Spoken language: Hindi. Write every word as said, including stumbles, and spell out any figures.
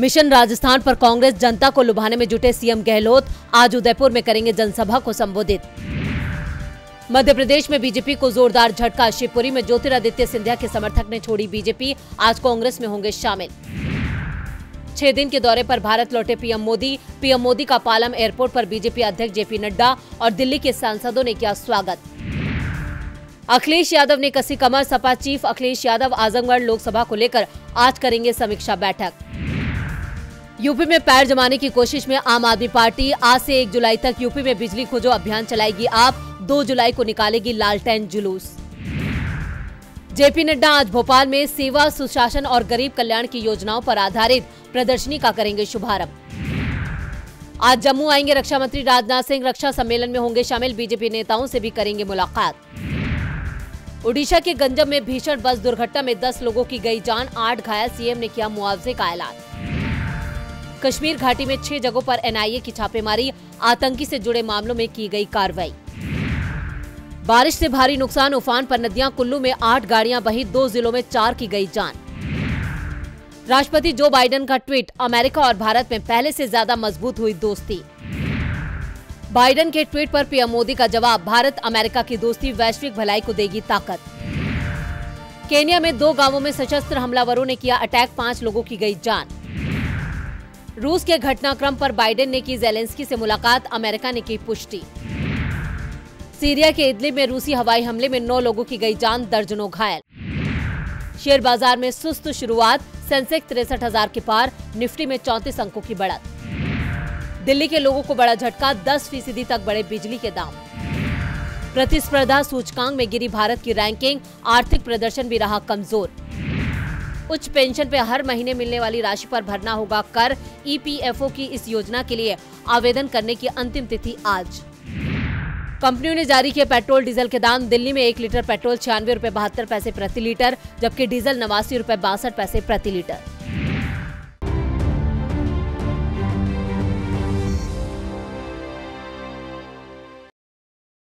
मिशन राजस्थान पर कांग्रेस जनता को लुभाने में जुटे सीएम गहलोत आज उदयपुर में करेंगे जनसभा को संबोधित। मध्य प्रदेश में बीजेपी को जोरदार झटका, शिवपुरी में ज्योतिरादित्य सिंधिया के समर्थक ने छोड़ी बीजेपी, आज कांग्रेस में होंगे शामिल। छह दिन के दौरे पर भारत लौटे पीएम मोदी, पीएम मोदी का पालम एयरपोर्ट पर बीजेपी अध्यक्ष जेपी नड्डा और दिल्ली के सांसदों ने किया स्वागत। अखिलेश यादव ने कसी कमर, सपा चीफ अखिलेश यादव आजमगढ़ लोकसभा को लेकर आज करेंगे समीक्षा बैठक। यूपी में पैर जमाने की कोशिश में आम आदमी पार्टी, आज से एक जुलाई तक यूपी में बिजली खोजो अभियान चलाएगी आप, दो जुलाई को निकालेगी लालटेन जुलूस। जेपी नड्डा आज भोपाल में सेवा, सुशासन और गरीब कल्याण की योजनाओं पर आधारित प्रदर्शनी का करेंगे शुभारंभ। आज जम्मू आएंगे रक्षा मंत्री राजनाथ सिंह, रक्षा सम्मेलन में होंगे शामिल, बीजेपी नेताओं से भी करेंगे मुलाकात। ओडिशा के गंजम में भीषण बस दुर्घटना में दस लोगों की गई जान, आठ घायल, सीएम ने किया मुआवजे का ऐलान। कश्मीर घाटी में छह जगहों पर एनआईए की छापेमारी, आतंकी से जुड़े मामलों में की गई कार्रवाई। बारिश से भारी नुकसान, उफान पर नदियां, कुल्लू में आठ गाड़ियां बही, दो जिलों में चार की गई जान। राष्ट्रपति जो बाइडेन का ट्वीट, अमेरिका और भारत में पहले से ज्यादा मजबूत हुई दोस्ती। बाइडेन के ट्वीट पर पीएम मोदी का जवाब, भारत अमेरिका की दोस्ती वैश्विक भलाई को देगी ताकत। केन्या में दो गांवों में सशस्त्र हमलावरों ने किया अटैक, पांच लोगों की गई जान। रूस के घटनाक्रम पर बाइडेन ने की जेलेंस्की से मुलाकात, अमेरिका ने की पुष्टि। सीरिया के इदलिब में रूसी हवाई हमले में नौ लोगों की गई जान, दर्जनों घायल। शेयर बाजार में सुस्त शुरुआत, सेंसेक्स तिरसठ हजार के पार, निफ्टी में चौंतीस अंकों की बढ़त। दिल्ली के लोगों को बड़ा झटका, दस फीसदी तक बढ़े बिजली के दाम। प्रतिस्पर्धा सूचकांक में गिरी भारत की रैंकिंग, आर्थिक प्रदर्शन भी रहा कमजोर। उच्च पेंशन पे हर महीने मिलने वाली राशि पर भरना होगा कर, ईपीएफओ की इस योजना के लिए आवेदन करने की अंतिम तिथि आज। कंपनियों ने जारी किए पेट्रोल डीजल के दाम, दिल्ली में एक लीटर पेट्रोल छियानवे रुपए बहत्तर पैसे प्रति लीटर, जबकि डीजल नवासी रुपए बासठ पैसे प्रति लीटर।